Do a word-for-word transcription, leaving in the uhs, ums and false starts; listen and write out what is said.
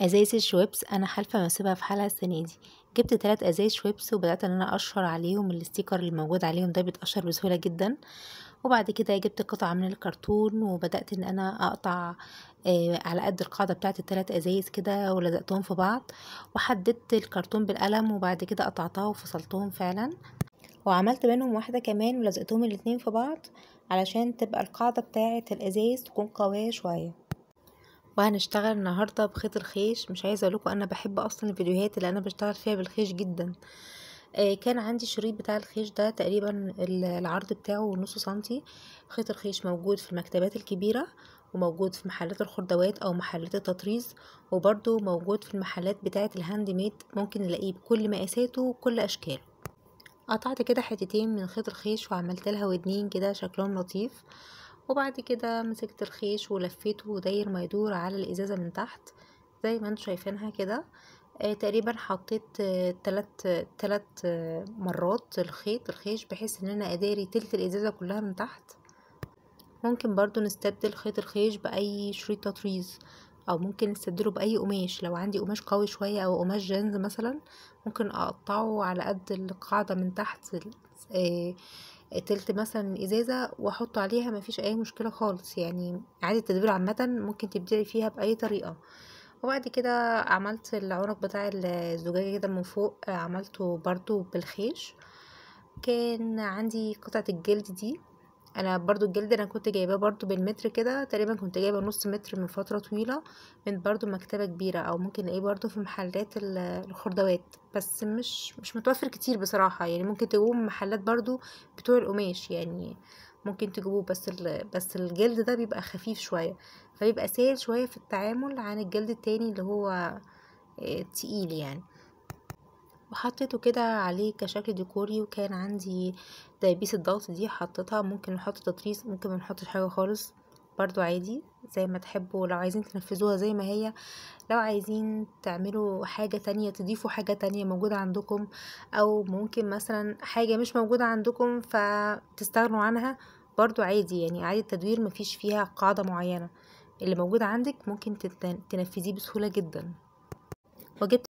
ازايز الشويبس انا حالفه واسيبها في حالها السنه دي. جبت تلات ازايز شويبس وبدات ان انا اقشر عليهم الستيكر اللي موجود عليهم ده، بيتقشر بسهوله جدا. وبعد كده جبت قطعه من الكرتون وبدات ان انا اقطع آه على قد القاعده بتاعه التلات ازايز كده، ولزقتهم في بعض وحددت الكرتون بالقلم، وبعد كده قطعتها وفصلتهم فعلا وعملت بينهم واحده كمان ولزقتهم الاتنين في بعض علشان تبقى القاعده بتاعه الازايز تكون قويه شويه. وهنشتغل النهارده بخيط الخيش. مش عايزه اقولكم انا بحب اصلا الفيديوهات اللي انا بشتغل فيها بالخيش جدا. آه كان عندي الشريط بتاع الخيش ده تقريبا العرض بتاعه نص سنتي. خيط الخيش موجود في المكتبات الكبيره، وموجود في محلات الخردوات او محلات التطريز، وبرده موجود في المحلات بتاعه الهاند ميد، ممكن نلاقيه بكل مقاساته وكل اشكاله. قطعت كده حتتين من خيط الخيش وعملت لها ودنين كده شكلهم لطيف. وبعد كده مسكت الخيش ولفيته داير ما يدور على الازازه من تحت زي ما انتم شايفينها كده. آه تقريبا حطيت تلات آه تلات آه مرات الخيط الخيش بحيث ان انا اداري تلت الازازه كلها من تحت. ممكن برضو نستبدل خيط الخيش باي شريط تطريز، او ممكن نستبدله باي قماش. لو عندي قماش قوي شويه او قماش جنز مثلا ممكن اقطعه على قد القاعده من تحت آه تلت مثلا الازازه واحطه عليها، مفيش اي مشكله خالص. يعني عادي التدبير عامه ممكن تبدعي فيها باي طريقه. وبعد كده عملت العنق بتاع الزجاجه كده من فوق، عملته برضو بالخيش. كان عندي قطعه الجلد دي، انا برضو الجلد انا كنت جايباه برضو بالمتر كده تقريبا، كنت جايبه نص متر من فتره طويله من برضو مكتبه كبيره، او ممكن الاقيه برضو في محلات الخردوات، بس مش مش متوفر كتير بصراحه. يعني ممكن تجيبوه من محلات برضو بتوع القماش، يعني ممكن تجيبوه، بس بس الجلد ده بيبقى خفيف شويه فبيبقى سهل شويه في التعامل عن الجلد التاني اللي هو تقيل يعني. وحطيته كده عليه كشكل ديكوري. وكان عندي دبيس الضغط دي حطيتها، ممكن نحط تطريز ممكن ما نحطش حاجه خالص برضو، عادي زي ما تحبوا. لو عايزين تنفذوها زي ما هي، لو عايزين تعملوا حاجه تانية تضيفوا حاجه تانية موجوده عندكم، او ممكن مثلا حاجه مش موجوده عندكم فتستغنوا عنها برضو عادي. يعني عادي التدوير مفيش فيها قاعده معينه، اللي موجود عندك ممكن تنفذيه بسهوله جدا. وجبت